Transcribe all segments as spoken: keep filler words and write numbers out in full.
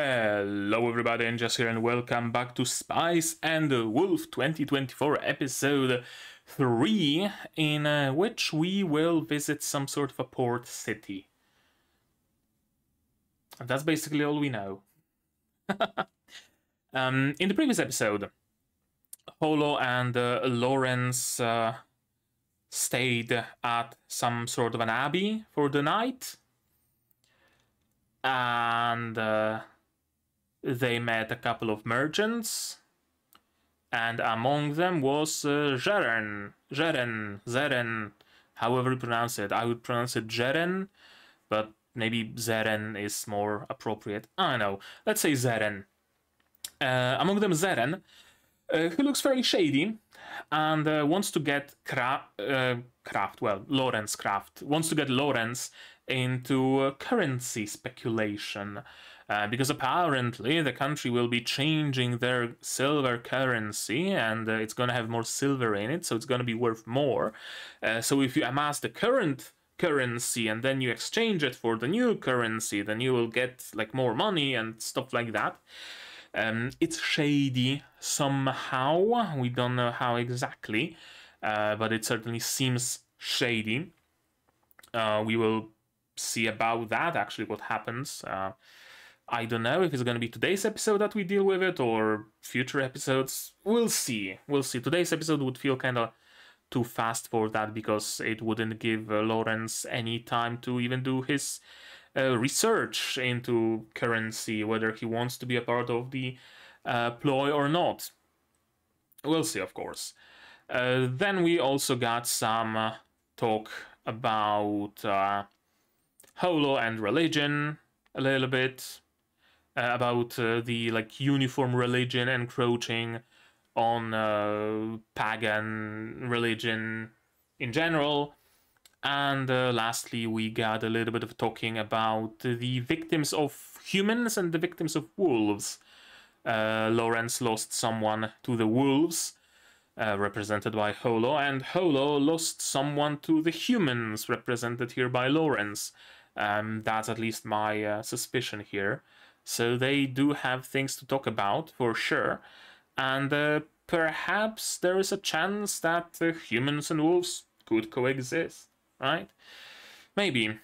Hello everybody, I'm Jess here and welcome back to Spice and Wolf twenty twenty-four episode three, in uh, which we will visit some sort of a port city. And that's basically all we know. um, in the previous episode, Holo and uh, Lawrence uh, stayed at some sort of an abbey for the night. And... Uh, They met a couple of merchants, and among them was uh, Zeren, Zeren, Zeren, however you pronounce it. I would pronounce it Zeren, but maybe Zeren is more appropriate. I don't know. Let's say Zeren. Uh, among them, Zeren, uh, who looks fairly shady and uh, wants to get cra uh, Craft, well, Lawrence Craft, wants to get Lawrence into uh, currency speculation. Uh, because apparently the country will be changing their silver currency, and uh, it's going to have more silver in it, so it's going to be worth more. Uh, so if you amass the current currency and then you exchange it for the new currency, then you will get like more money and stuff like that. Um, it's shady somehow. We don't know how exactly, uh, but it certainly seems shady. Uh, we will see about that, actually, what happens. Uh, I don't know if it's going to be today's episode that we deal with it or future episodes. We'll see. We'll see. Today's episode would feel kind of too fast for that because it wouldn't give uh, Lawrence any time to even do his uh, research into currency, whether he wants to be a part of the uh, ploy or not. We'll see, of course. Uh, then we also got some uh, talk about uh, Holo and religion a little bit. Uh, about uh, the like uniform religion encroaching on uh, pagan religion in general, and uh, lastly we got a little bit of talking about the victims of humans and the victims of wolves. Uh, Lawrence lost someone to the wolves, uh, represented by Holo, and Holo lost someone to the humans, represented here by Lawrence. Um, that's at least my uh, suspicion here. So they do have things to talk about, for sure. And uh, perhaps there is a chance that uh, humans and wolves could coexist, right? Maybe.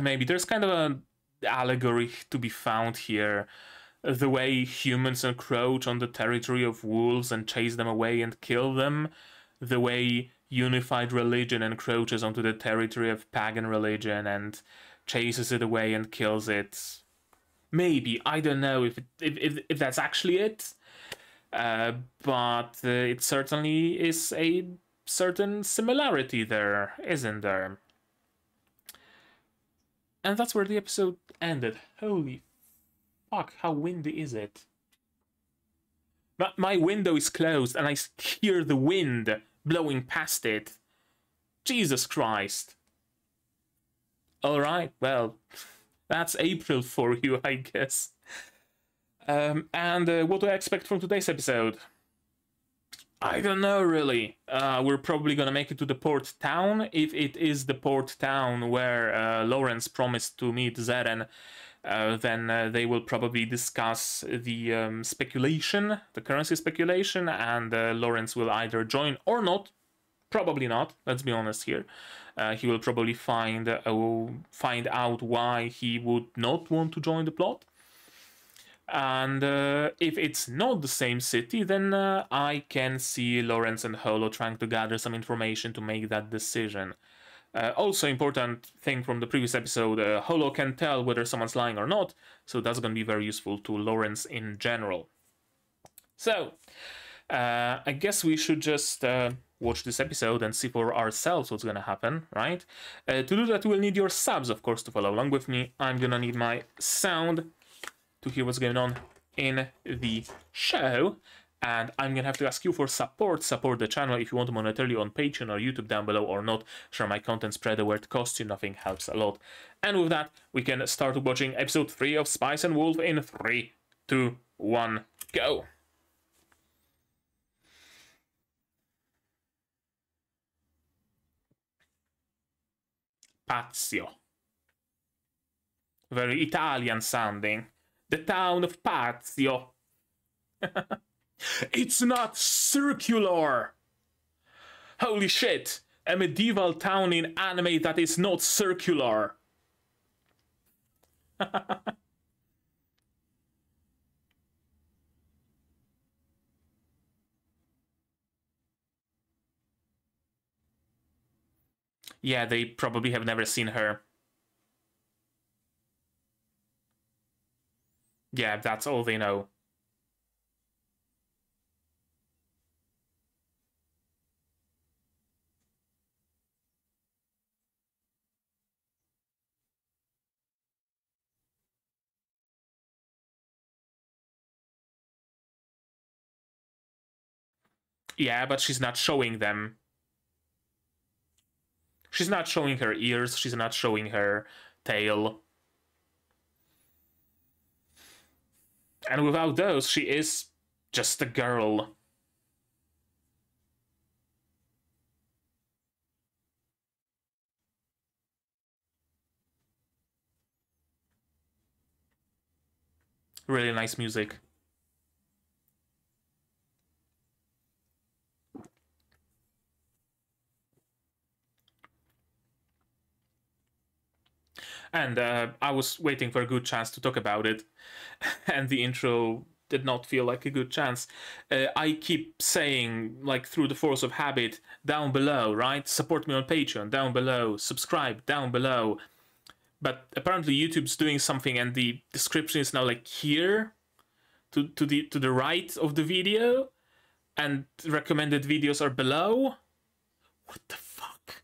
Maybe. There's kind of an allegory to be found here. The way humans encroach on the territory of wolves and chase them away and kill them. The way unified religion encroaches onto the territory of pagan religion and chases it away and kills it. Maybe, I don't know if, it, if, if, if that's actually it, uh, but uh, it certainly is a certain similarity there, isn't there? And that's where the episode ended. Holy fuck, how windy is it? My, my window is closed and I hear the wind blowing past it. Jesus Christ. Alright, well... That's April for you, I guess. Um, and uh, what do I expect from today's episode? I don't know, really. Uh, we're probably going to make it to the port town, if it is the port town where uh, Lawrence promised to meet Zeren. Uh, then uh, they will probably discuss the um, speculation, the currency speculation, and uh, Lawrence will either join or not. Probably not, let's be honest here. Uh, he will probably find uh, find out why he would not want to join the plot. And uh, if it's not the same city, then uh, I can see Lawrence and Holo trying to gather some information to make that decision. Uh, also, important thing from the previous episode, uh, Holo can tell whether someone's lying or not, so that's going to be very useful to Lawrence in general. So, uh, I guess we should just... Uh, watch this episode and see for ourselves what's gonna happen, right? Uh, to do that, we'll need your subs, of course, to follow along with me. I'm gonna need my sound to hear what's going on in the show. And I'm gonna have to ask you for support. Support the channel if you want to monetarily on Patreon or YouTube down below or not. Share my content, spread the word, costs you nothing, helps a lot. And with that, we can start watching episode three of Spice and Wolf in three, two, one, go! Pazzio. Very Italian sounding. the town of Pazzio. It's not circular! Holy shit! A medieval town in anime that is not circular! Yeah, they probably have never seen her. Yeah, that's all they know. Yeah, but she's not showing them. She's not showing her ears, she's not showing her tail. And without those, she is just a girl. Really nice music. And uh, I was waiting for a good chance to talk about it, and the intro did not feel like a good chance. Uh, I keep saying, like, through the force of habit, down below, right? Support me on Patreon, down below. Subscribe, down below. But apparently YouTube's doing something, and the description is now, like, here, to, to, the, to the right of the video, and recommended videos are below. What the fuck?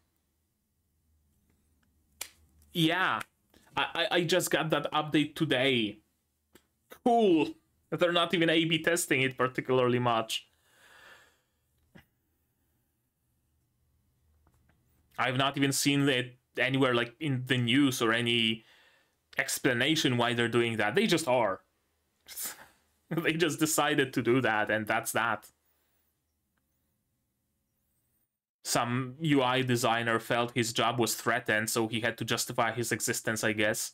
Yeah. I, I just got that update today. Cool. They're not even A B testing it particularly much. I've not even seen it anywhere, like, in the news or any explanation why they're doing that. They just are. They just decided to do that, and that's that. Some U I designer felt his job was threatened, so he had to justify his existence, I guess.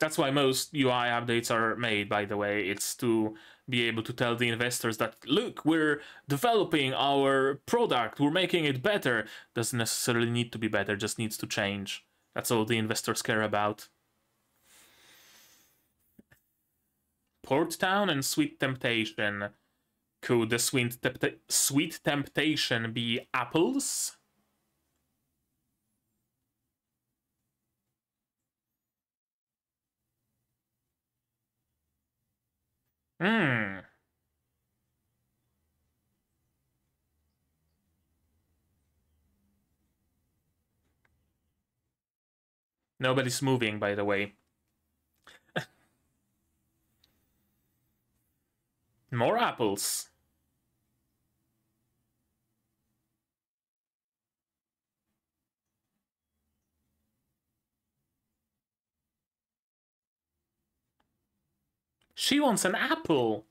That's why most U I updates are made, by the way. It's to be able to tell the investors that, look, we're developing our product, we're making it better. Doesn't necessarily need to be better, just needs to change. That's all the investors care about. Port Town and Sweet Temptation. Could the Sweet, te sweet Temptation be apples? Hmm. Nobody's moving, by the way. More apples. She wants an apple.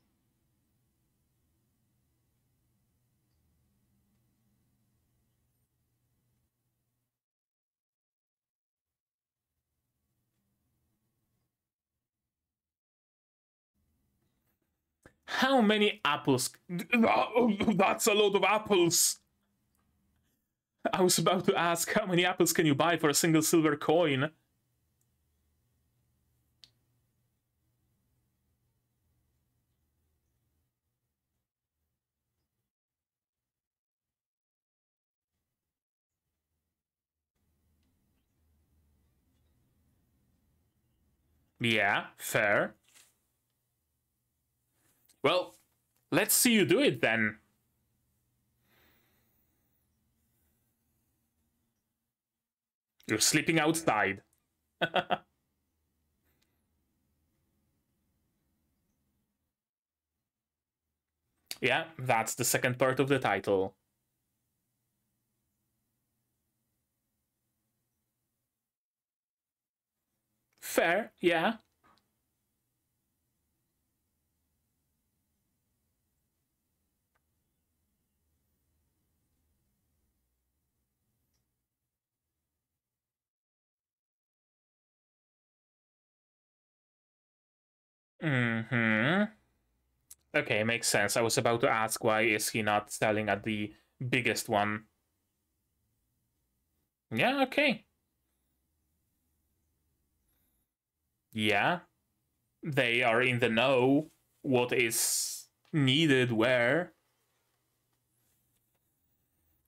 How many apples? Oh, that's a lot of apples. I was about to ask, how many apples can you buy for a single silver coin? Yeah, fair. Well, let's see you do it then. You're sleeping outside. Yeah, that's the second part of the title. Fair, yeah. Mm-hmm. Okay, makes sense. I was about to ask, why is he not selling at the biggest one? Yeah, okay. Yeah. They are in the know what is needed where.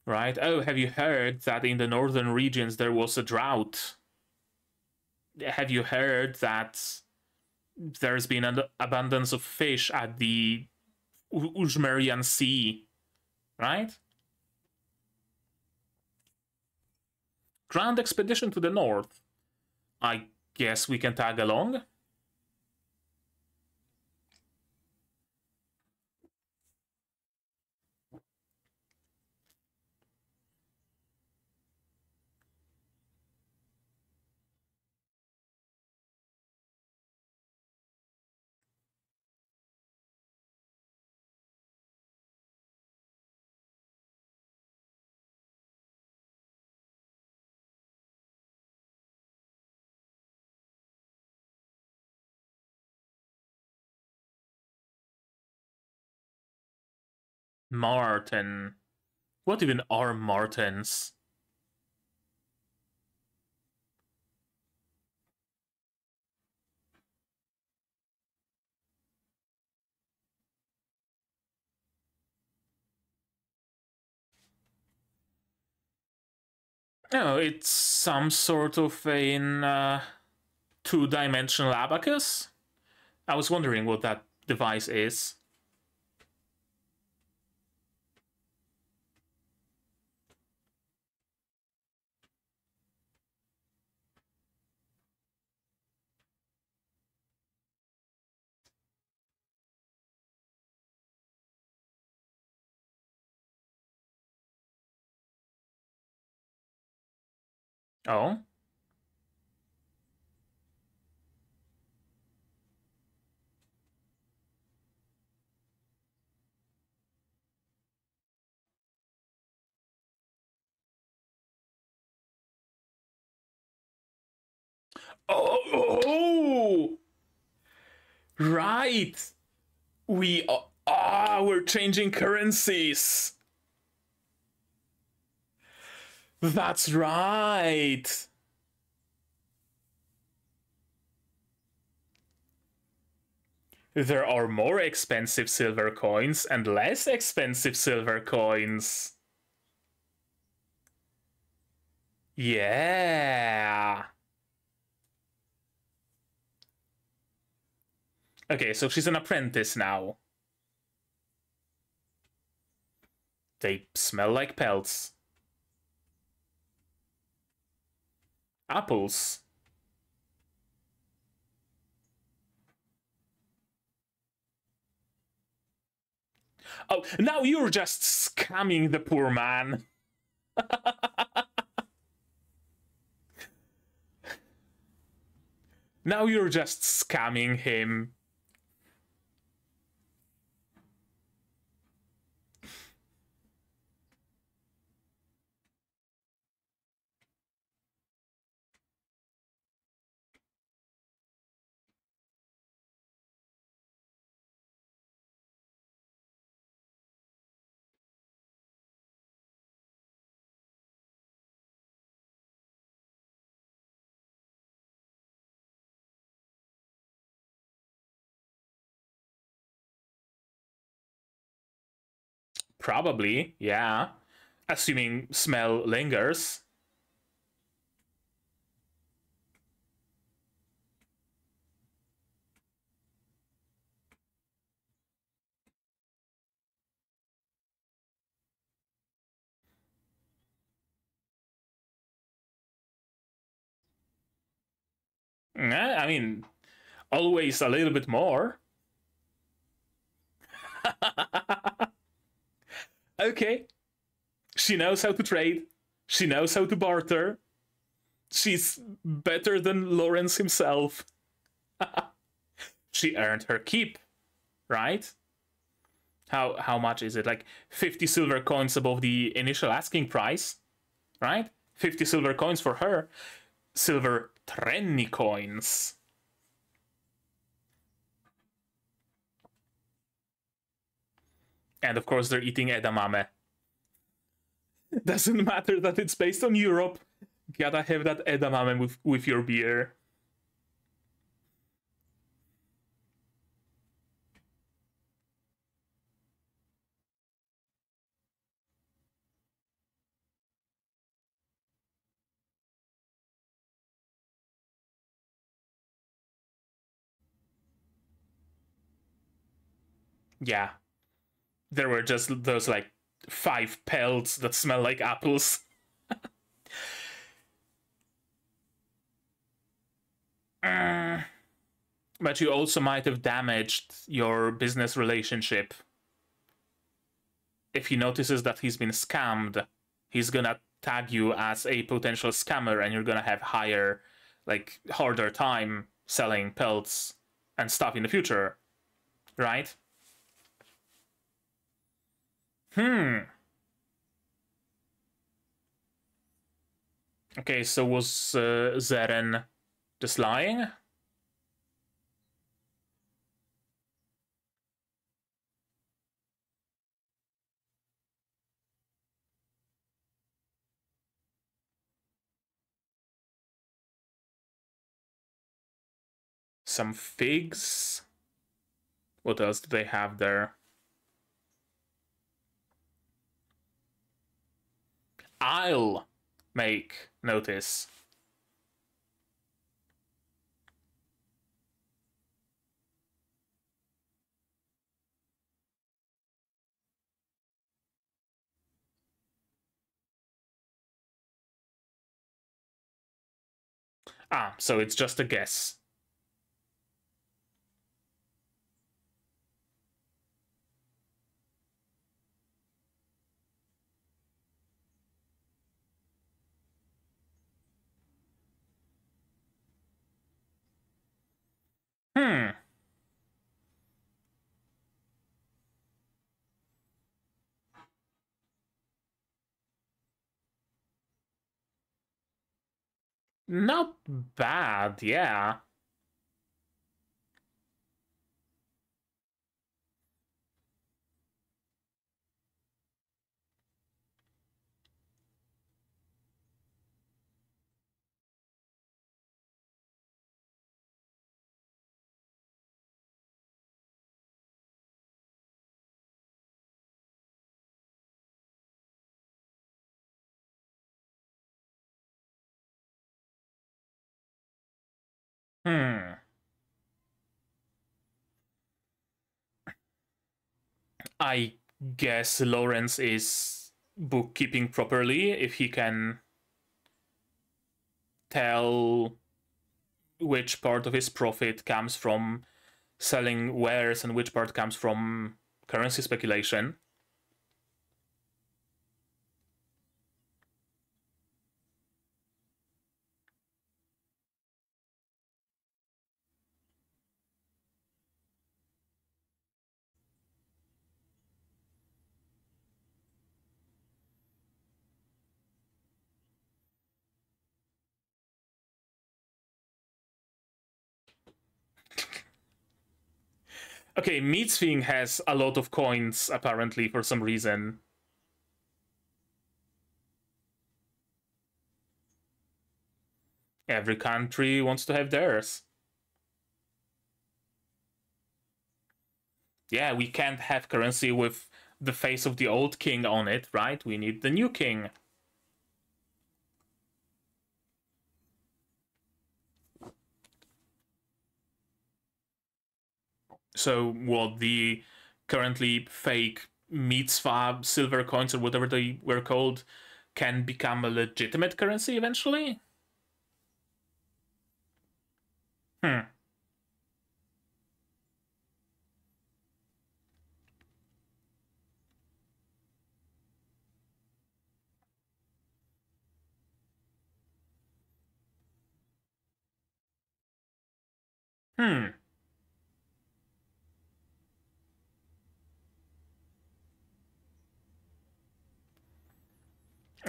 Right? Oh, have you heard that in the northern regions there was a drought? Have you heard that there's been an abundance of fish at the Ujmerian Sea, right? Grand expedition to the north. I guess we can tag along. Marten. What even are Martens? Oh, it's some sort of an uh, two-dimensional abacus? I was wondering what that device is. Oh. Oh, oh, oh. Right. We are, ah, we're changing currencies. That's right. There are more expensive silver coins and less expensive silver coins. Yeah. Okay, so she's an apprentice now. They smell like pelts. Apples. Oh, now you're just scamming the poor man. Now you're just scamming him. Probably, yeah. Assuming smell lingers. I mean, always a little bit more. Okay, she knows how to trade, she knows how to barter, she's better than Lawrence himself. She earned her keep, right? How, how much is it? Like fifty silver coins above the initial asking price, right? fifty silver coins for her. Silver Trenni coins. And of course they're eating edamame. Doesn't matter that it's based on Europe. Gotta have that edamame with, with your beer. Yeah, there were just those like five pelts that smell like apples. uh, but you also might have damaged your business relationship. If he notices that he's been scammed, he's gonna tag you as a potential scammer and you're gonna have higher, like harder time selling pelts and stuff in the future, right? Hmm. Okay, so was uh, Zeren just lying? Some figs? What else do they have there? I'll make notice. Ah, so it's just a guess. Hmm. Not bad, yeah. Hmm. I guess Lawrence is bookkeeping properly if he can tell which part of his profit comes from selling wares and which part comes from currency speculation. Okay, Mitzving has a lot of coins, apparently, for some reason. Every country wants to have theirs. Yeah, we can't have currency with the face of the old king on it, right? We need the new king. So what the currently fake mitzvah silver coins or whatever they were called can become a legitimate currency eventually? Hmm. Hmm.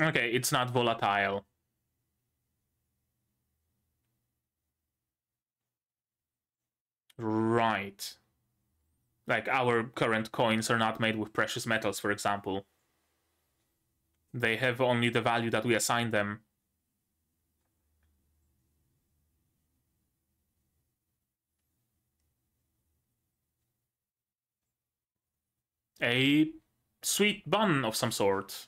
Okay, it's not volatile. Right. Like, our current coins are not made with precious metals, for example. They have only the value that we assign them. A sweet bun of some sort.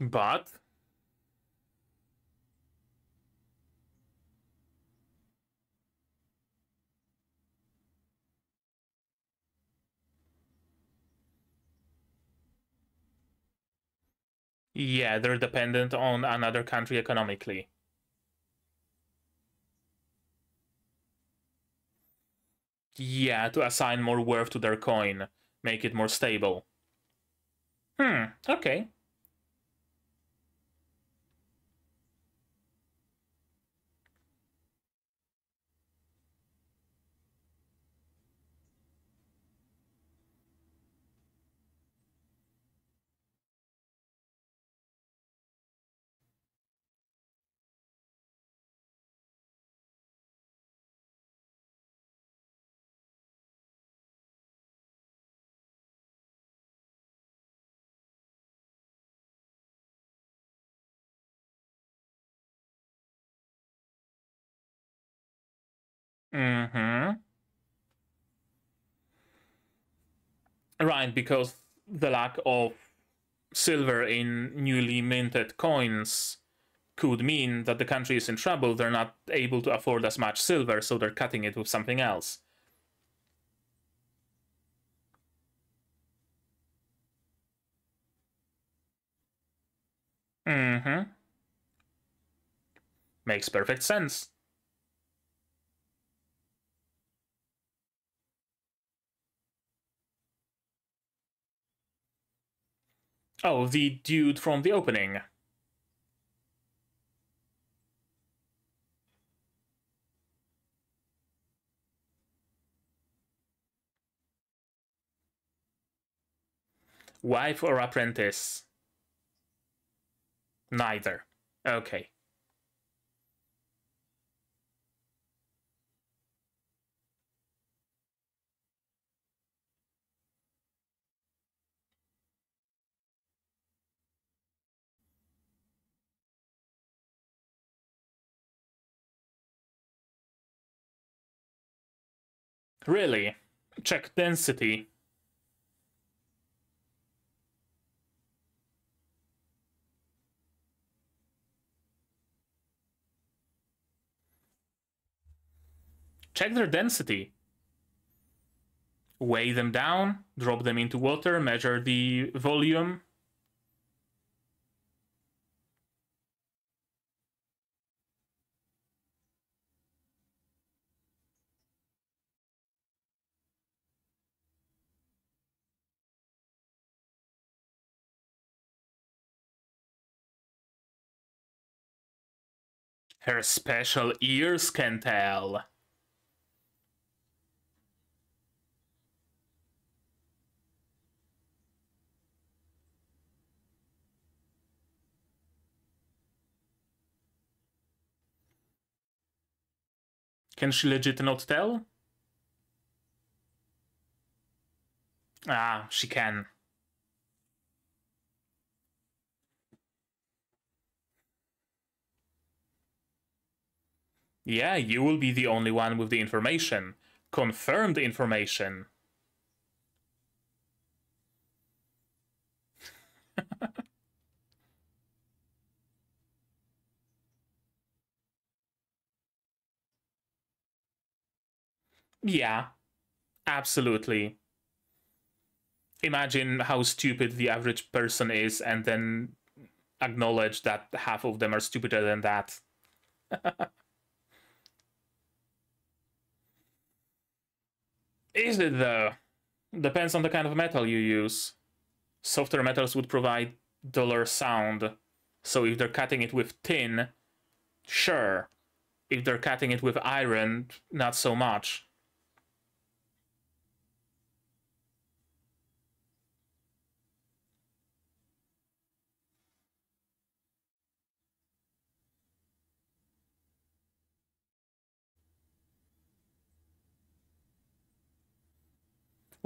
But yeah, they're dependent on another country economically. Yeah, to assign more worth to their coin, make it more stable. Hmm, okay. Mm-hmm. Right, because the lack of silver in newly minted coins could mean that the country is in trouble. They're not able to afford as much silver, so they're cutting it with something else. Mm-hmm. Makes perfect sense. Oh, the dude from the opening. Wife or apprentice? Neither. Okay. Really? Check density. Check their density. Weigh them down, drop them into water, measure the volume. Her special ears can tell. Can she legit not tell? Ah, she can. Yeah, you will be the only one with the information. Confirmed information. Yeah, absolutely. Imagine how stupid the average person is and then acknowledge that half of them are stupider than that. Is it though? Depends on the kind of metal you use. Softer metals would provide duller sound. So if they're cutting it with tin, sure. If they're cutting it with iron, not so much.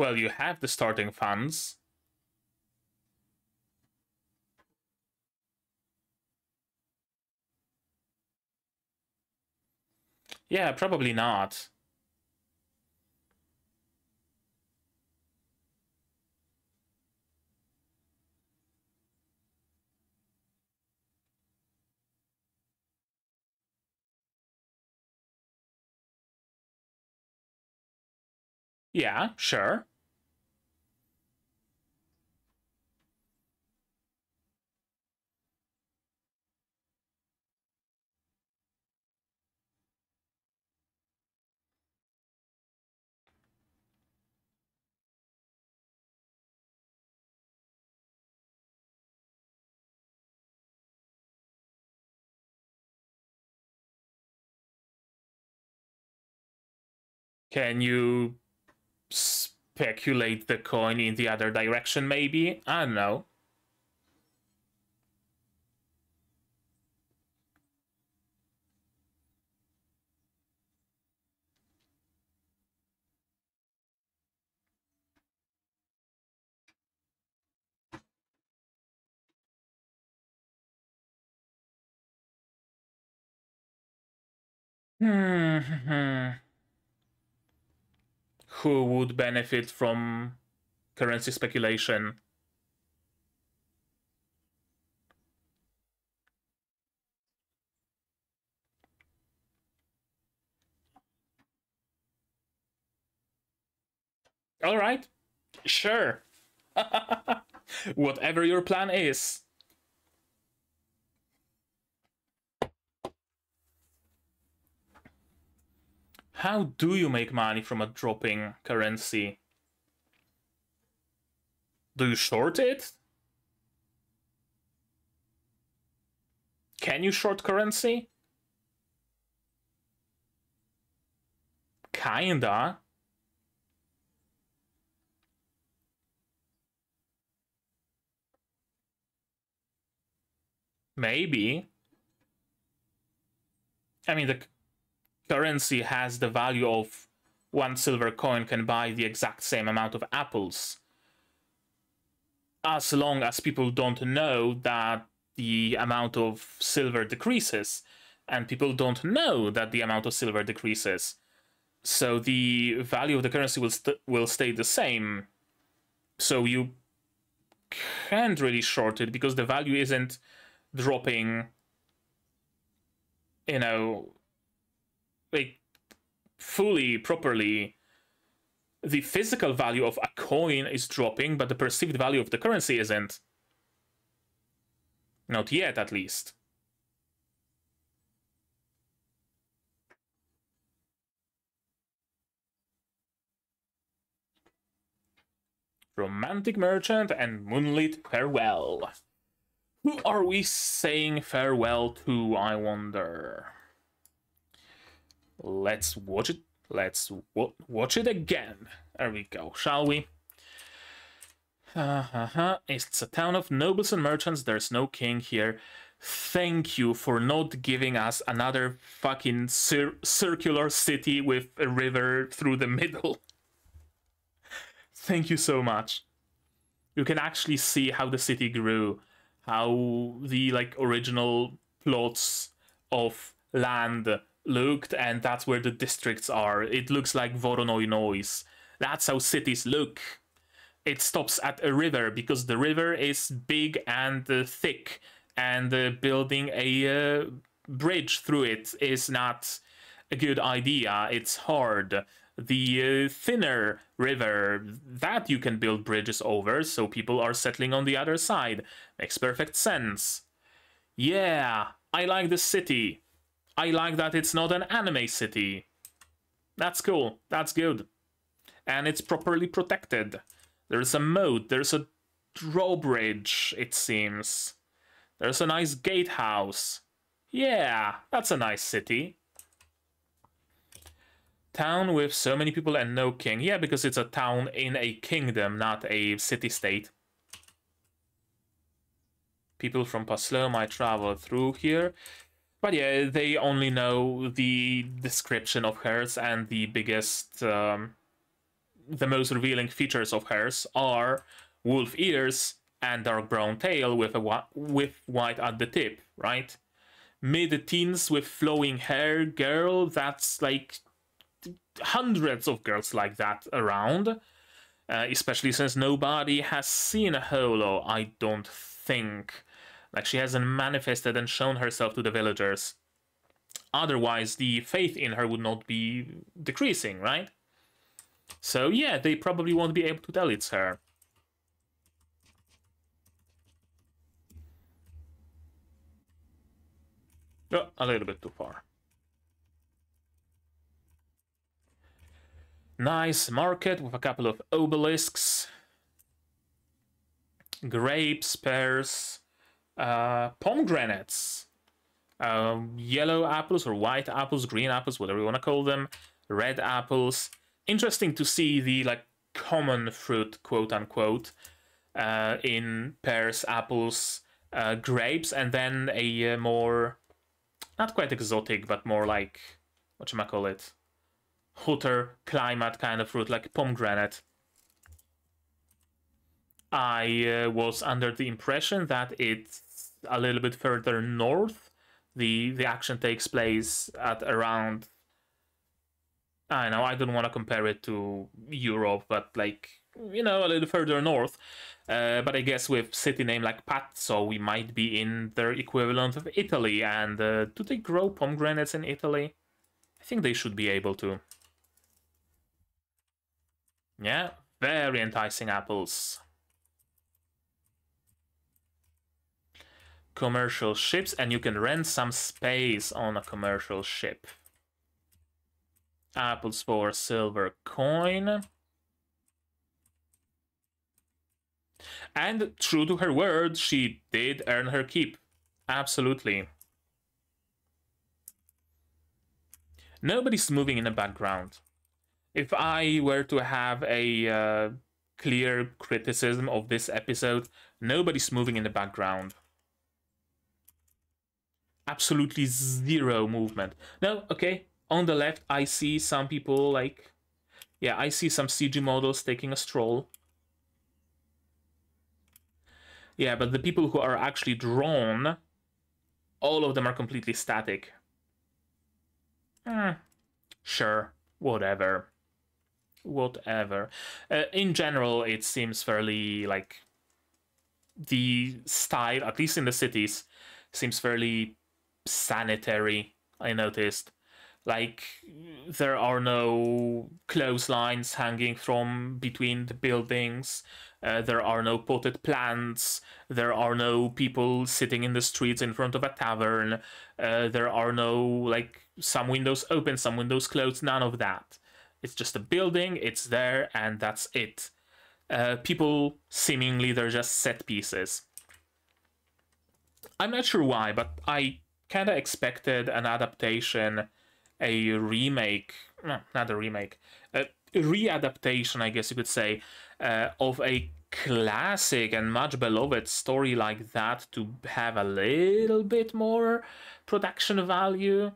Well, you have the starting funds. Yeah, probably not. Yeah, sure. Can you speculate the coin in the other direction, maybe? I don't know. Hmm. Who would benefit from currency speculation? All right, sure. Whatever your plan is. How do you make money from a dropping currency? Do you short it? Can you short currency? Kinda. Maybe. I mean, the currency has the value of one silver coin can buy the exact same amount of apples. As long as people don't know that the amount of silver decreases, and people don't know that the amount of silver decreases. So the value of the currency will, st will stay the same. So you can't really short it because the value isn't dropping, you know, like fully, properly. The physical value of a coin is dropping, but the perceived value of the currency isn't. Not yet, at least. Romantic merchant and moonlit farewell. Who are we saying farewell to, I wonder? Let's watch it. Let's watch it again. There we go, shall we? Uh, uh, uh. It's a town of nobles and merchants. There's no king here. Thank you for not giving us another fucking cir circular city with a river through the middle. Thank you so much. You can actually see how the city grew, how the like original plots of land looked, and that's where the districts are. It looks like Voronoi noise. That's how cities look. It stops at a river because the river is big and uh, thick, and uh, building a uh, bridge through it is not a good idea. It's hard. The uh, thinner river, that you can build bridges over, so people are settling on the other side. Makes perfect sense. Yeah, I like this city. I like that it's not an anime city. That's cool. That's good. And it's properly protected. There's a moat. There's a drawbridge, it seems. There's a nice gatehouse. Yeah, that's a nice city. Town with so many people and no king. Yeah, because it's a town in a kingdom, not a city-state. People from Pazzio might travel through here. But yeah, they only know the description of hers and the biggest um, the most revealing features of hers are wolf ears and dark brown tail with a with white at the tip, right? Mid-teens with flowing hair girl, that's like hundreds of girls like that around, uh, especially since nobody has seen a Holo, I don't think. Like, she hasn't manifested and shown herself to the villagers. Otherwise, the faith in her would not be decreasing, right? So, yeah, they probably won't be able to tell it's her. Oh, a little bit too far. Nice market with a couple of obelisks. Grapes, pears, uh, pomegranates. Um, yellow apples or white apples, green apples, whatever you want to call them. Red apples. Interesting to see the, like, common fruit, quote-unquote, uh, in pears, apples, uh, grapes, and then a uh, more... not quite exotic, but more like, whatchamacallit, hotter climate kind of fruit, like pomegranate. I uh, was under the impression that it's a little bit further north. The, the action takes place at around, I know, I don't want to compare it to Europe, but like, you know, a little further north. Uh, but I guess with city name like Pazzio, we might be in their equivalent of Italy. And uh, do they grow pomegranates in Italy? I think they should be able to. Yeah, very enticing apples. Commercial ships, and you can rent some space on a commercial ship. Apples for a silver coin. And true to her word, she did earn her keep. Absolutely. Nobody's moving in the background. If I were to have a uh, clear criticism of this episode, nobody's moving in the background. Absolutely zero movement. No, okay. On the left, I see some people like... yeah, I see some C G models taking a stroll. Yeah, but the people who are actually drawn, all of them are completely static. Mm, sure, whatever. Whatever. Uh, in general, it seems fairly, like, the style, at least in the cities, seems fairly sanitary, I noticed. Like, there are no clotheslines hanging from between the buildings. Uh, there are no potted plants, there are no people sitting in the streets in front of a tavern, uh, there are no, like, some windows open, some windows closed, none of that. It's just a building, it's there, and that's it. Uh, people, seemingly, they're just set pieces. I'm not sure why, but I kind of expected an adaptation, a remake, no, not a remake, a readaptation, I guess you could say, Uh, of a classic and much beloved story like that to have a little bit more production value.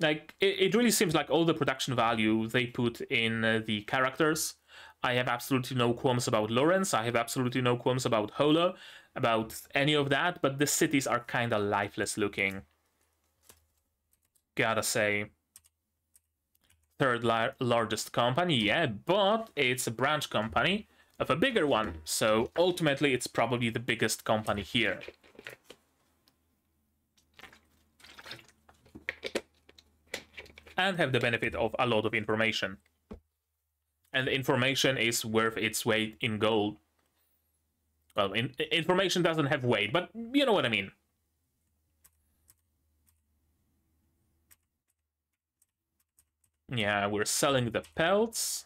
Like, it, it really seems like all the production value they put in uh, the characters. I have absolutely no qualms about Lawrence, I have absolutely no qualms about Holo, about any of that, but the cities are kind of lifeless looking. Gotta say. Third lar- largest company, yeah, but it's a branch company of a bigger one, so ultimately it's probably the biggest company here. And have the benefit of a lot of information. And information is worth its weight in gold. Well, in- information doesn't have weight, but you know what I mean. Yeah, we're selling the pelts.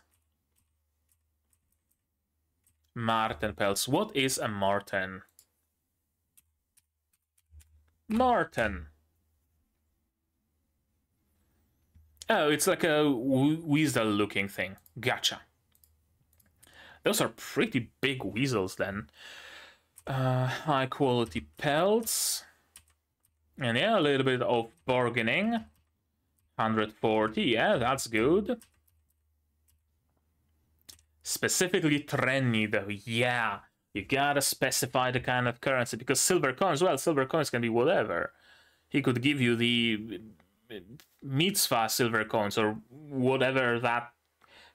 Marten pelts. What is a Marten? Marten. Oh, it's like a weasel-looking thing. Gotcha. Those are pretty big weasels, then. Uh, high-quality pelts. And yeah, a little bit of bargaining. one hundred forty, yeah, that's good. specifically Trenni though, yeah. You gotta specify the kind of currency, because silver coins, well, silver coins can be whatever. He could give you the Mitzvah silver coins or whatever that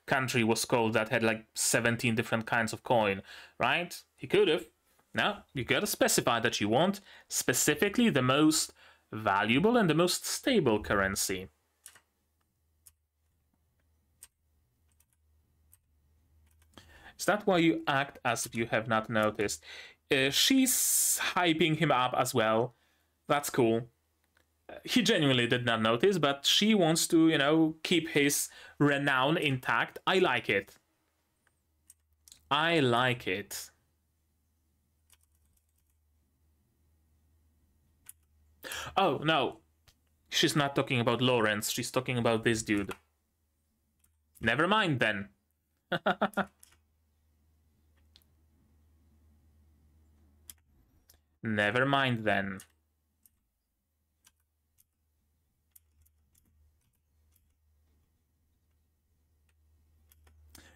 country was called that had like seventeen different kinds of coin, right? He could have. Now, you gotta specify that you want specifically the most valuable and the most stable currency. Is that why you act as if you have not noticed? Uh, she's hyping him up as well. That's cool. Uh, he genuinely did not notice, but she wants to, you know, keep his renown intact. I like it. I like it. Oh, no. She's not talking about Lawrence. She's talking about this dude. Never mind then. Never mind then.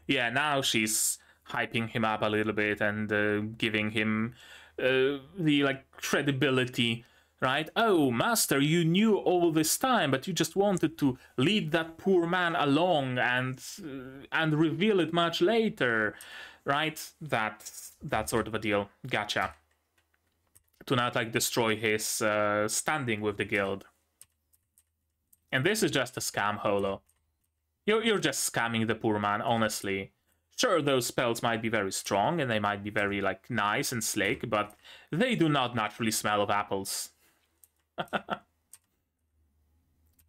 Yeah, now she's hyping him up a little bit and uh, giving him uh, the like credibility, right? Oh, master, you knew all this time, but you just wanted to lead that poor man along and uh, and reveal it much later, right? That that sort of a deal. Gotcha. To not like destroy his uh, standing with the guild. And this is just a scam, Holo. You're, you're just scamming the poor man, honestly. Sure, those spells might be very strong and they might be very like nice and slick, but they do not naturally smell of apples.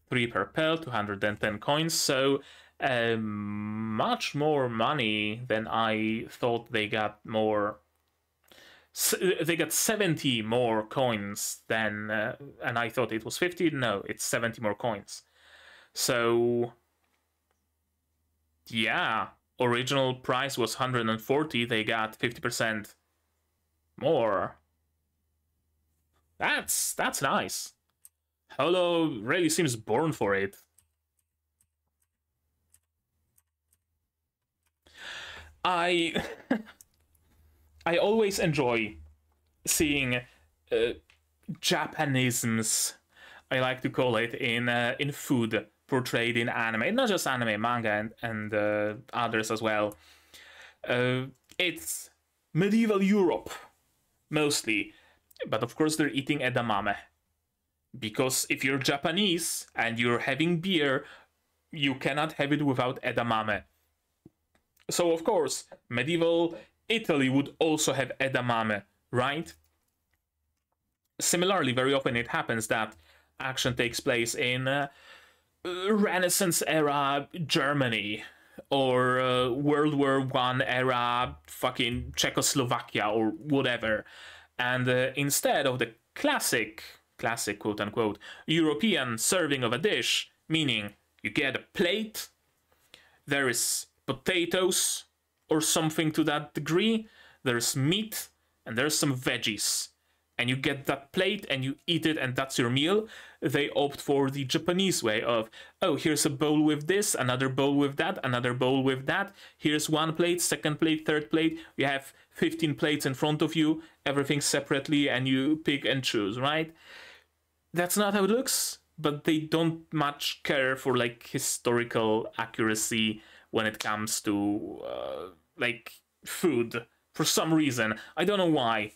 Three per pearl, two hundred ten coins, so uh, much more money than I thought. They got more... So they got seventy more coins than, uh, and I thought it was fifty. No, it's seventy more coins. So, yeah, original price was one hundred forty. They got fifty percent more. That's that's nice. Holo really seems born for it. I. I always enjoy seeing uh, Japanisms, I like to call it, in uh, in food portrayed in anime. Not just anime, manga, and, and uh, others as well. Uh, it's medieval Europe, mostly. But of course they're eating edamame. Because if you're Japanese and you're having beer, you cannot have it without edamame. So of course, medieval Italy would also have edamame, right? Similarly, very often it happens that action takes place in uh, Renaissance era Germany or uh, World War One era fucking Czechoslovakia or whatever. And uh, instead of the classic, classic quote-unquote, European serving of a dish, meaning you get a plate, there is potatoes, or something to that degree, there's meat, and there's some veggies. And you get that plate, and you eat it, and that's your meal. They opt for the Japanese way of, oh, here's a bowl with this, another bowl with that, another bowl with that. Here's one plate, second plate, third plate. You have fifteen plates in front of you, everything separately, and you pick and choose, right? That's not how it looks, but they don't much care for, like, historical accuracy when it comes to, uh, like, food, for some reason. I don't know why.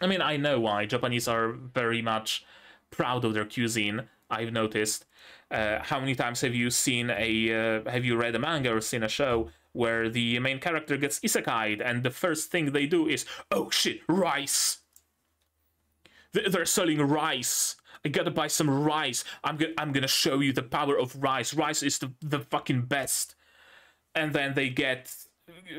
I mean, I know why. Japanese are very much proud of their cuisine, I've noticed. Uh, how many times have you seen a, uh, have you read a manga or seen a show where the main character gets isekai'd and the first thing they do is, oh shit, rice! They're selling rice! I gotta buy some rice! I'm, go I'm gonna show you the power of rice! Rice is the, the fucking best! And then they get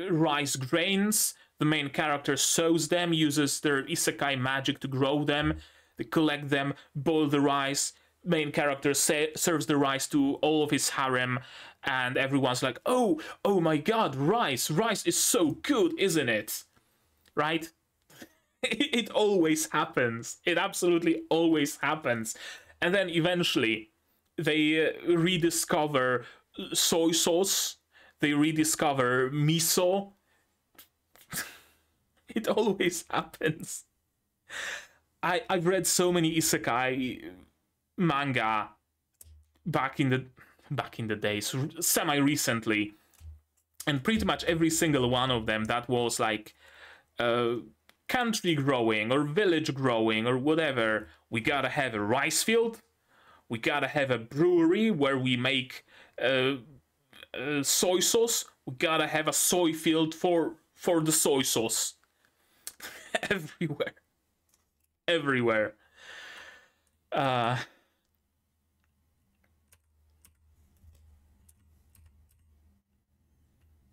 rice grains, the main character sows them, uses their isekai magic to grow them, they collect them, boil the rice, main character serves the rice to all of his harem, and everyone's like, oh, oh my god, rice, rice is so good, isn't it? Right? It always happens, it absolutely always happens. And then eventually, they rediscover soy sauce, they rediscover miso. It always happens. I, I've read so many isekai manga back in the back in the days, semi-recently, and pretty much every single one of them that was like uh, country growing or village growing or whatever. We gotta have a rice field. We gotta have a brewery where we make uh, uh, soy sauce. We gotta have a soy field for for the soy sauce. Everywhere. Everywhere. Uh,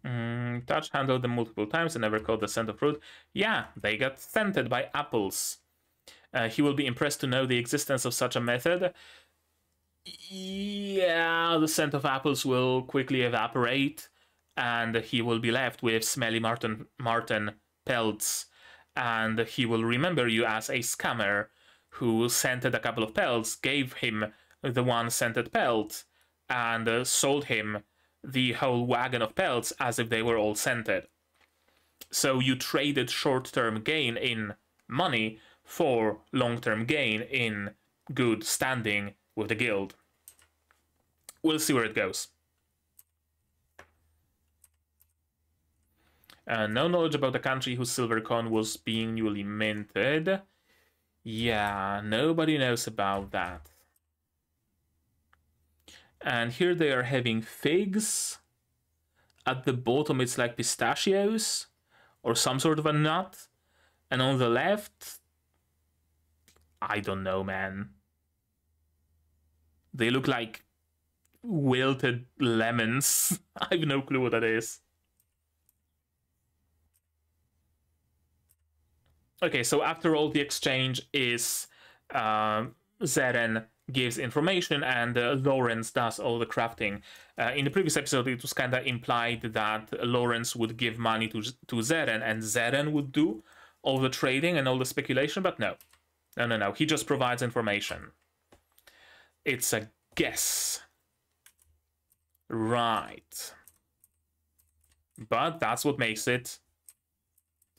mm, touch handled them multiple times and never caught the scent of fruit. Yeah, they got scented by apples. Uh, he will be impressed to know the existence of such a method. Yeah, the scent of apples will quickly evaporate, and he will be left with smelly Marten, Marten pelts. And he will remember you as a scammer who scented a couple of pelts, gave him the one scented pelt, and uh, sold him the whole wagon of pelts as if they were all scented. So you traded short-term gain in money for long-term gain in good standing with the guild. We'll see where it goes. Uh, no knowledge about the country whose silver coin was being newly minted. Yeah, nobody knows about that. And here they are having figs. At the bottom it's like pistachios or some sort of a nut. And on the left, I don't know, man. They look like wilted lemons. I have no clue what that is. Okay, so after all, the exchange is uh, Zeren gives information and uh, Lawrence does all the crafting. Uh, in the previous episode, it was kind of implied that Lawrence would give money to, to Zeren, and Zeren would do all the trading and all the speculation, but no. No, no, no. He just provides information. It's a guess. Right. But that's what makes it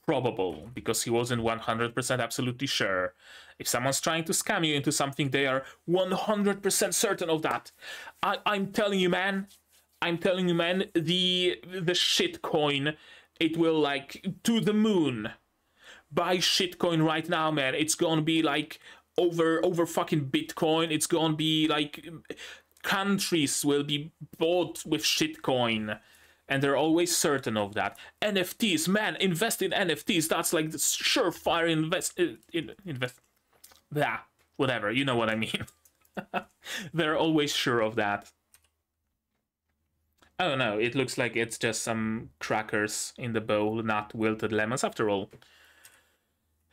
probable, because he wasn't one hundred percent absolutely sure. If someone's trying to scam you into something, they are one hundred percent certain of that. I, I'm telling you, man. I'm telling you, man. The the shit coin, it will like to the moon. Buy shit coin right now, man. It's gonna be like over over fucking Bitcoin. It's gonna be like countries will be bought with shit coin. And they're always certain of that. N F Ts, man, invest in N F Ts. That's like the surefire invest... Uh, in, invest... Blah, whatever, you know what I mean. They're always sure of that. Oh no, it looks like it's just some crackers in the bowl, not wilted lemons after all.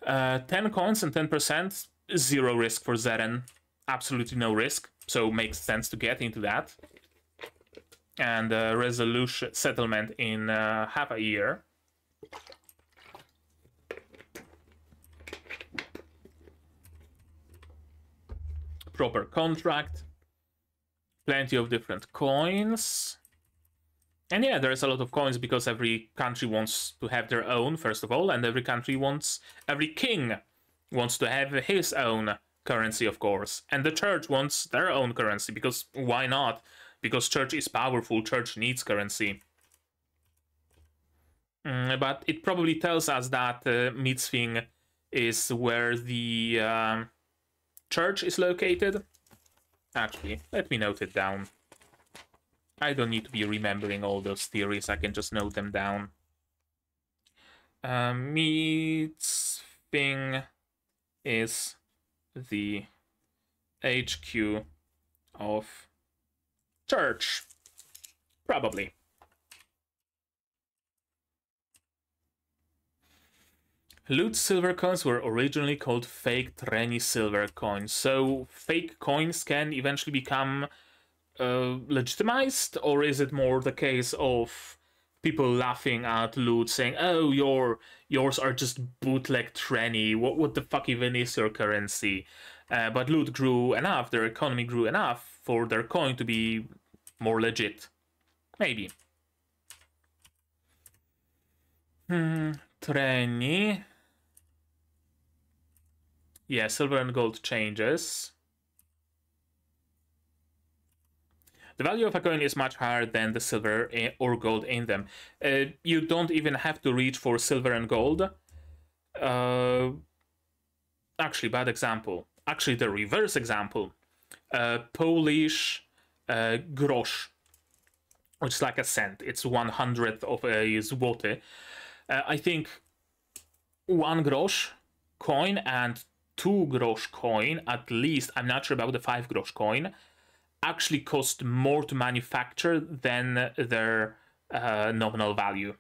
Uh, ten coins and ten percent, zero risk for Zeren. Absolutely no risk, so makes sense to get into that. And uh, resolution settlement in uh, half a year. Proper contract. Plenty of different coins. And yeah, there's a lot of coins because every country wants to have their own, first of all, and every country wants, every king wants to have his own currency, of course. And the church wants their own currency because why not? Because church is powerful, church needs currency. Mm, but it probably tells us that uh, Mitzving is where the uh, church is located. Actually, let me note it down. I don't need to be remembering all those theories, I can just note them down. Uh, Mitzving is the H Q of church, probably. Lute silver coins were originally called fake Trenni silver coins, so fake coins can eventually become uh, legitimized, or is it more the case of people laughing at Lute saying, oh, your yours are just bootleg Trenni, what, what the fuck even is your currency? Uh, but Lute grew enough, their economy grew enough for their coin to be more legit. Maybe. Hmm, Trenni. Yeah, silver and gold changes. The value of a coin is much higher than the silver or gold in them. Uh, you don't even have to reach for silver and gold. Uh, actually, bad example. Actually, the reverse example. Uh, Polish uh, grosz, which is like a cent. It's one hundredth of a złoty. Uh, I think one grosz coin and two grosz coin, at least, I'm not sure about the five grosz coin, actually cost more to manufacture than their uh, nominal value.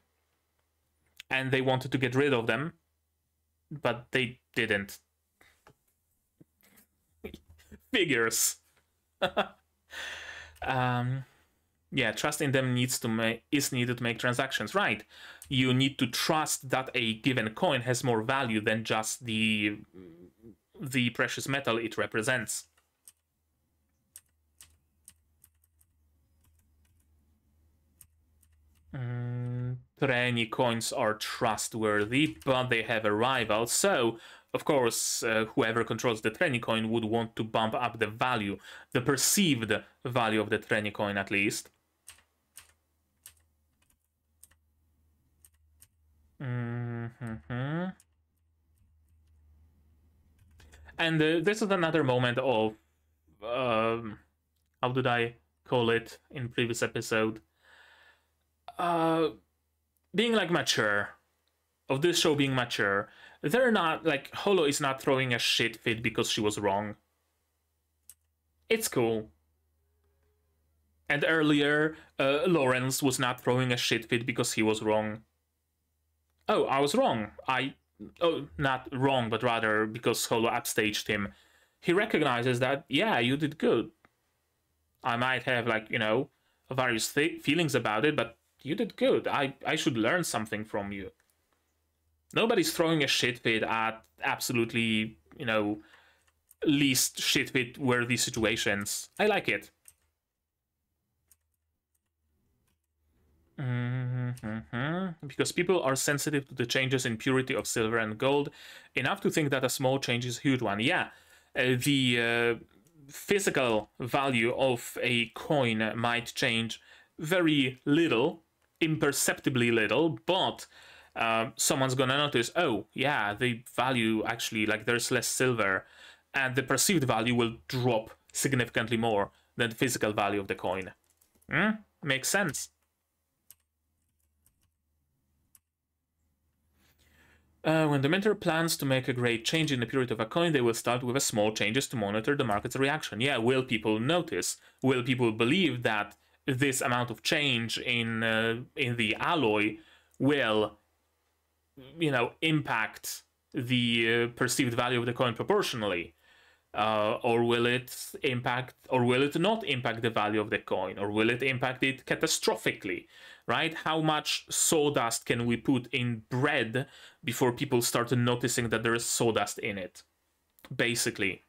And they wanted to get rid of them, but they didn't. Figures. um, yeah, trust in them needs to make, is needed to make transactions. Right. You need to trust that a given coin has more value than just the, the precious metal it represents. Mm, Trenni coins are trustworthy, but they have a rival, so of course uh, whoever controls the Trenni coin would want to bump up the value, the perceived value of the Trenni coin at least. Mm-hmm. And uh, this is another moment of, um, how did I call it in previous episode? Uh, being like mature, of this show being mature. They're not like, Holo is not throwing a shit fit because she was wrong. It's cool. And earlier, uh, Lawrence was not throwing a shit fit because he was wrong. Oh, I was wrong. I, oh, not wrong, but rather because Holo upstaged him. He recognizes that, yeah, you did good. I might have, like, you know, various th feelings about it, but you did good. I, I should learn something from you. Nobody's throwing a shit fit at absolutely, you know, least shit fit worthy situations. I like it. Mm-hmm. Because people are sensitive to the changes in purity of silver and gold, enough to think that a small change is a huge one. Yeah, uh, the uh, physical value of a coin might change very little, imperceptibly little, but uh, someone's gonna notice, oh, yeah, the value actually, like, there's less silver, and the perceived value will drop significantly more than the physical value of the coin. Hmm? Makes sense. Uh, when the mentor plans to make a great change in the purity of a coin, they will start with a small changes to monitor the market's reaction. Yeah, will people notice? Will people believe that this amount of change in uh, in the alloy will, you know, impact the uh, perceived value of the coin proportionally, uh, or will it impact, or will it not impact the value of the coin, or will it impact it catastrophically? Right? How much sawdust can we put in bread before people start noticing that there is sawdust in it? Basically.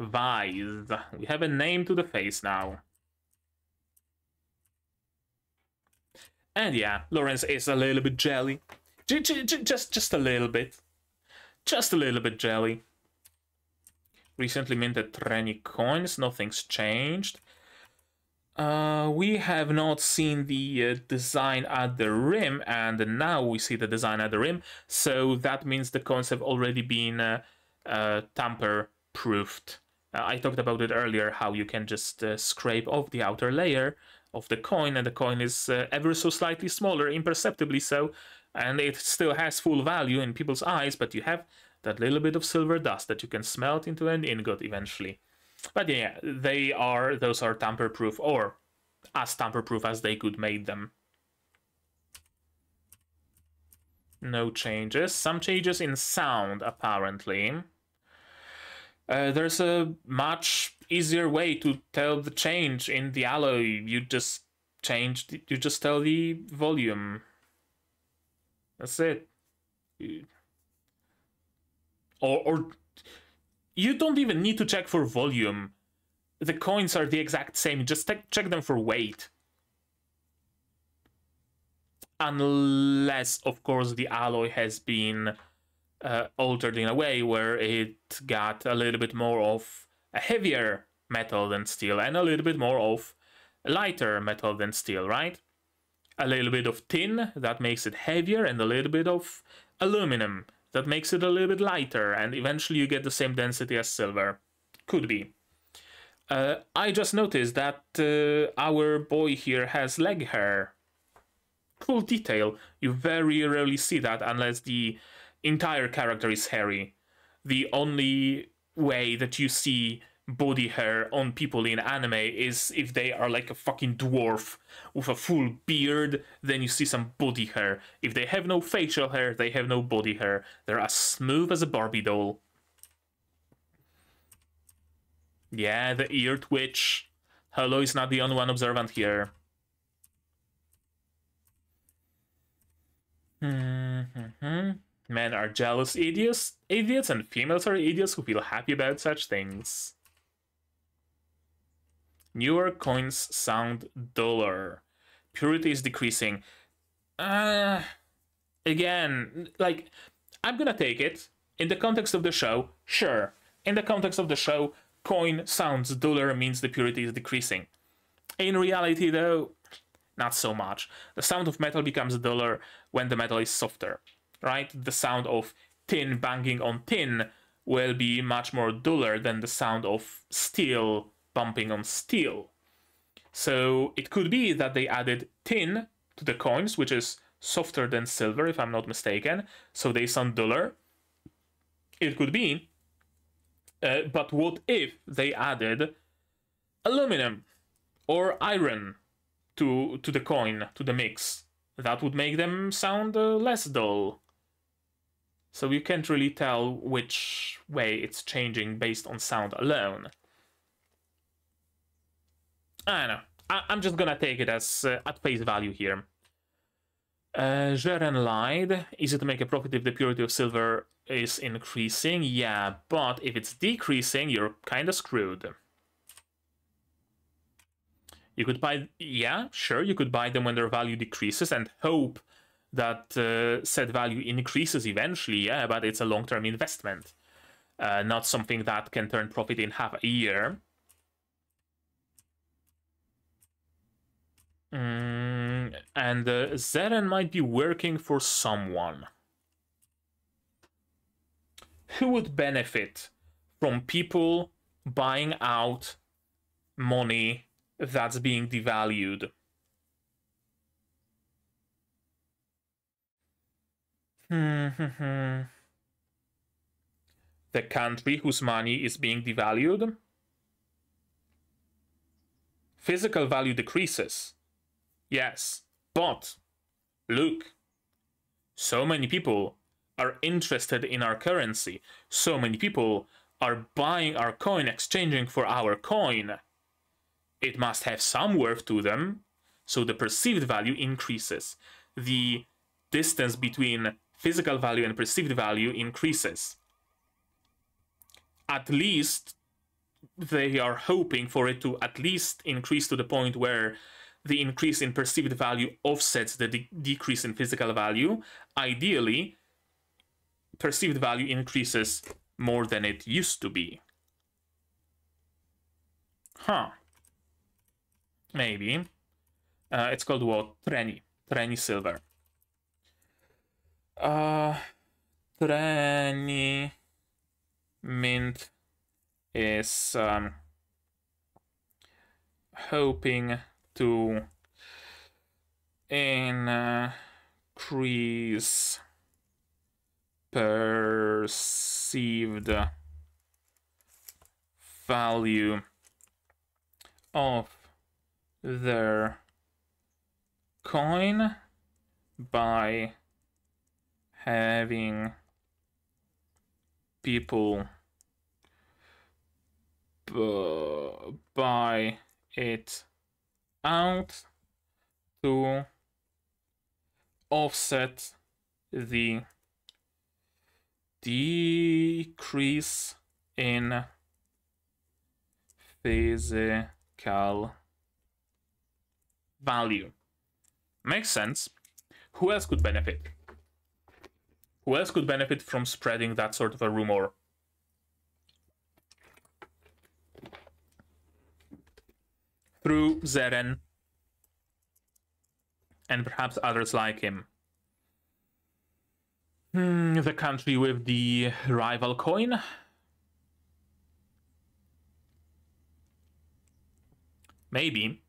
Vize. We have a name to the face now. And yeah, Lawrence is a little bit jelly. J j j just, just a little bit. Just a little bit jelly. Recently minted Trenni coins. Nothing's changed. Uh, we have not seen the uh, design at the rim, and now we see the design at the rim. So that means the coins have already been uh, uh, tamper-proofed. Uh, I talked about it earlier, how you can just uh, scrape off the outer layer of the coin, and the coin is uh, ever so slightly smaller, imperceptibly so, and it still has full value in people's eyes, but you have that little bit of silver dust that you can smelt into an ingot eventually. But yeah, they are, those are tamper-proof, or as tamper-proof as they could make them. No changes. Some changes in sound, apparently. Uh, there's a much easier way to tell the change in the alloy. You just change, you just tell the volume. That's it. You, or, or you don't even need to check for volume. The coins are the exact same. Just check them for weight. unless, of course, the alloy has been uh, altered in a way where it got a little bit more of a heavier metal than steel and a little bit more of lighter metal than steel, right? A little bit of tin, that makes it heavier, and a little bit of aluminum, that makes it a little bit lighter, and eventually you get the same density as silver. Could be. Uh, I just noticed that uh, our boy here has leg hair. Cool detail. You very rarely see that unless the entire character is hairy. The only way that you see body hair on people in anime is if they are like a fucking dwarf with a full beard, then you see some body hair. If they have no facial hair, they have no body hair. They're as smooth as a Barbie doll. Yeah, the ear twitch. Holo is not the only one observant here. Mm-hmm. Men are jealous idiots, idiots, and females are idiots who feel happy about such things. Newer coins sound duller. Purity is decreasing. Uh, again, like, I'm gonna take it. In the context of the show, sure. In the context of the show, coin sounds duller means the purity is decreasing. In reality, though, not so much. The sound of metal becomes duller when the metal is softer, right? The sound of tin banging on tin will be much more duller than the sound of steel bumping on steel. So it could be that they added tin to the coins, which is softer than silver, if I'm not mistaken, so they sound duller. It could be, uh, but what if they added aluminum or iron to to the coin, to the mix? That would make them sound uh, less dull. So you can't really tell which way it's changing based on sound alone. I don't know. I I'm just gonna take it as uh, at face value here. Uh, Zeren lied. Easy to make a profit if the purity of silver is increasing. Yeah, but if it's decreasing, you're kind of screwed. You could buy... yeah, sure, you could buy them when their value decreases and hope that uh, said value increases eventually, yeah, but it's a long-term investment. Uh, not something that can turn profit in half a year. Mm, and uh, Zeren might be working for someone. Who would benefit from people buying out money that's being devalued? The country whose money is being devalued? Physical value decreases. Yes, but look, so many people are interested in our currency. So many people are buying our coin, exchanging for our coin. It must have some worth to them, so the perceived value increases. The distance between physical value and perceived value increases. At least they are hoping for it to at least increase to the point where the increase in perceived value offsets the de- decrease in physical value. Ideally, perceived value increases more than it used to be. Huh. Maybe. Uh, it's called what? Trenni. Trenni silver. Uh, Trenni mint is um, hoping to increase perceived value of their coin by having people buy it out to offset the decrease in physical value. Makes sense. who else could benefit? Who else could benefit from spreading that sort of a rumor? Through Zeren, and perhaps others like him. Hmm, the country with the rival coin? Maybe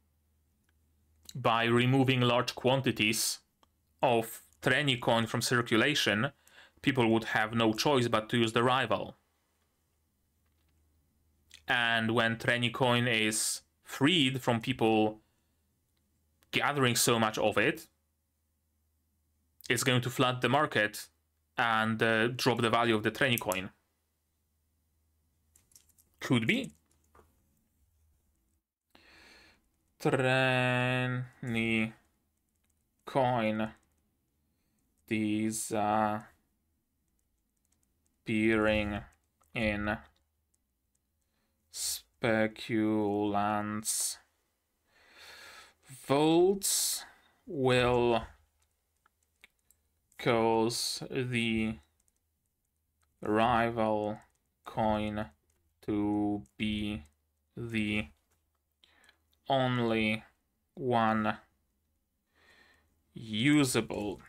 by removing large quantities of Trenni coin from circulation, people would have no choice but to use the rival. And when Trenni coin is freed from people gathering so much of it, it's going to flood the market and uh, drop the value of the Trenni coin. Could be. Trenni coin disappearing in speculants' votes will cause the rival coin to be the only one usable.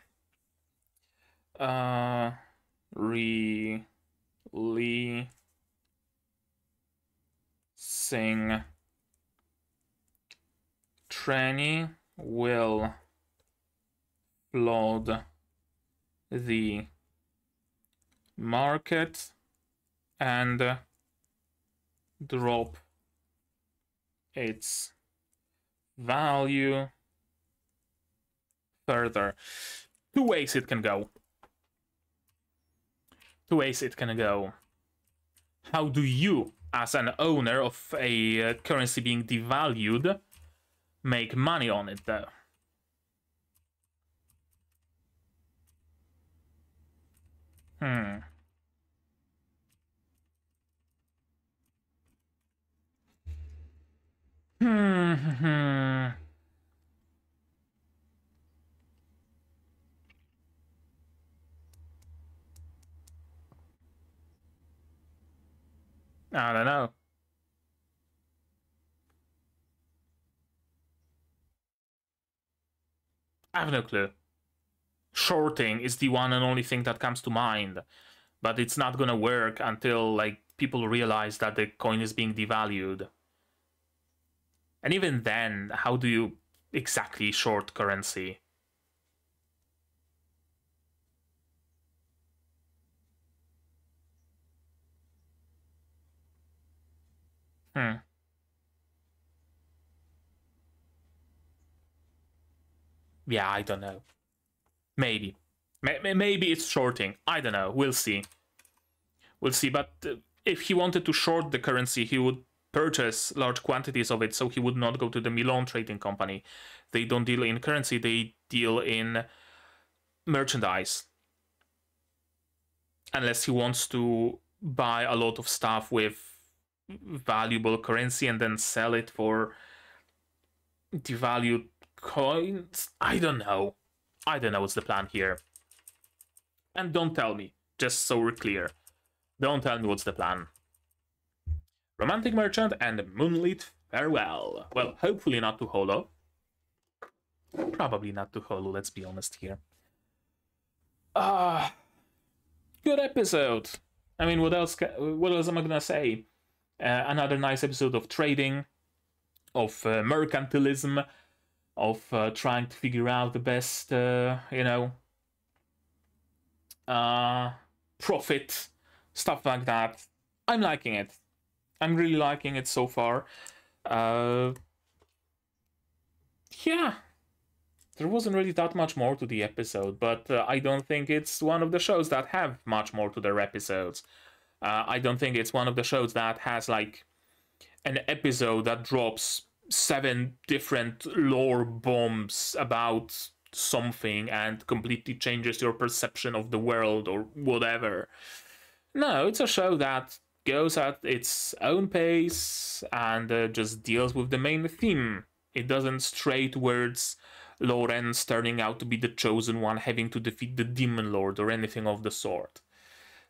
Uh, really sing Trenni will flood the market and drop its value further. Two ways it can go. Two ways it can go. How do you, as an owner of a currency being devalued, make money on it, though? Hmm. Hmm. I don't know. I have no clue. Shorting is the one and only thing that comes to mind, but it's not gonna work until like people realize that the coin is being devalued. And even then, how do you exactly short currency? Hmm. Yeah, I don't know. Maybe. Maybe it's shorting. I don't know. We'll see. We'll see. But if he wanted to short the currency, he would purchase large quantities of it, so he would not go to the Milan trading company. They don't deal in currency. They deal in merchandise. Unless he wants to buy a lot of stuff with valuable currency and then sell it for devalued coins. I don't know. I don't know what's the plan here. And don't tell me, just so we're clear. Don't tell me what's the plan. Romantic Merchant and Moonlit Farewell. Well, hopefully not to Holo. Probably not to Holo, let's be honest here. Ah, good episode. I mean, what else, what else am I gonna say? Uh, another nice episode of trading, of uh, mercantilism, of uh, trying to figure out the best, uh, you know, uh, profit, stuff like that. I'm liking it. I'm really liking it so far. Uh, yeah, there wasn't really that much more to the episode, but uh, I don't think it's one of the shows that have much more to their episodes. Uh, I don't think it's one of the shows that has like an episode that drops seven different lore bombs about something and completely changes your perception of the world or whatever. No, it's a show that goes at its own pace and uh, just deals with the main theme. It doesn't stray towards Lawrence turning out to be the chosen one, having to defeat the Demon Lord or anything of the sort.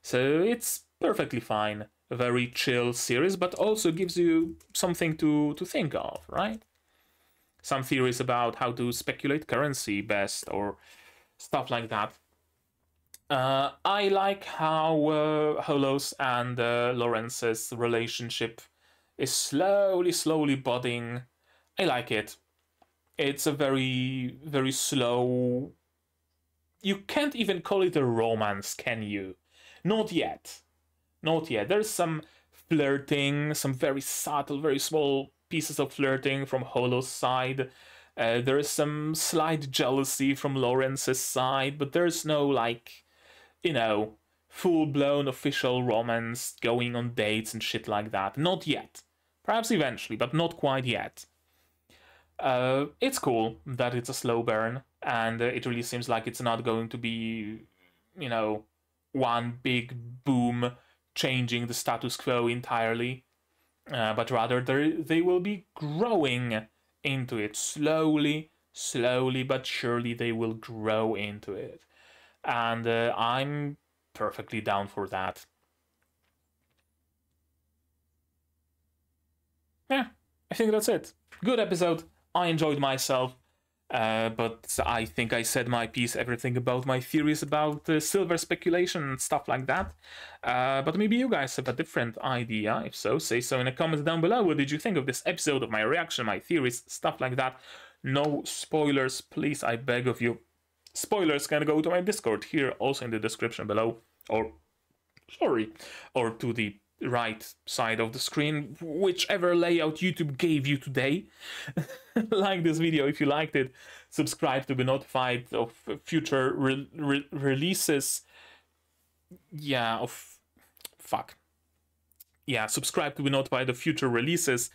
So it's perfectly fine, a very chill series, but also gives you something to, to think of, right? Some theories about how to speculate currency best or stuff like that. Uh, I like how uh, Holo's and uh, Lawrence's relationship is slowly, slowly budding. I like it. It's a very, very slow... You can't even call it a romance, can you? Not yet. Not yet. There's some flirting, some very subtle, very small pieces of flirting from Holo's side. Uh, there is some slight jealousy from Lawrence's side, but there's no, like... you know, full-blown official romance, going on dates and shit like that. Not yet. Perhaps eventually, but not quite yet. Uh, it's cool that it's a slow burn, and uh, it really seems like it's not going to be, you know, one big boom changing the status quo entirely, uh, but rather they will be growing into it. Slowly, slowly, but surely they will grow into it. And uh, I'm perfectly down for that. Yeah, I think that's it. Good episode. I enjoyed myself. Uh, but I think I said my piece, everything about my theories about uh, silver speculation and stuff like that. Uh, but maybe you guys have a different idea. If so, say so in the comments down below. What did you think of this episode, of my reaction, my theories, stuff like that? No spoilers, please, I beg of you. Spoilers can go to my Discord here, also in the description below, or, sorry, or to the right side of the screen, whichever layout YouTube gave you today. Like this video if you liked it, subscribe to be notified of future re re releases. Yeah, of, fuck. Yeah, subscribe to be notified of future releases.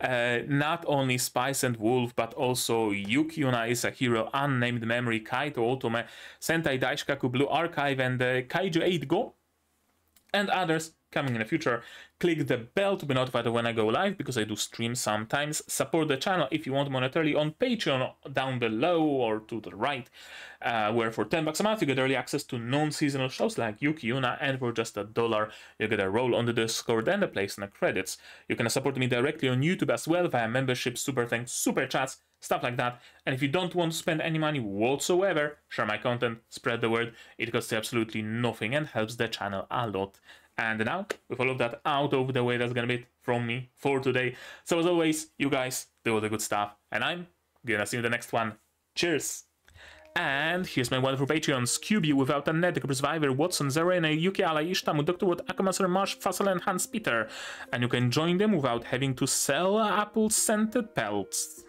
Uh, not only Spice and Wolf, but also Yuuki Yuuna is a Hero, Unnamed Memory, Kaito Otome, Sentai Daishikkaku, Blue Archive, and uh, Kaiju Eight Go, and others coming in the future. Click the bell to be notified when I go live, because I do stream sometimes. Support the channel if you want monetarily on Patreon down below or to the right, uh, where for ten bucks a month you get early access to non-seasonal shows like Yuuki Yuuna, and for just a dollar you get a role on the Discord and a place in the credits. You can support me directly on YouTube as well via membership, super thanks, super chats, stuff like that. And if you don't want to spend any money whatsoever, share my content, spread the word. It costs you absolutely nothing and helps the channel a lot. And now, with all of that out of the way, that's gonna be it from me for today. So as always, you guys do all the good stuff, and I'm gonna see you in the next one. Cheers! And here's my wonderful Patreons: Q B, Without a Net, Survivor, Watson, Zeren, Yuki Ala, Ishtamu, Doctor What, Akamasar, Marsh, Fassel, and Hans Peter. And you can join them without having to sell apple-scented pelts.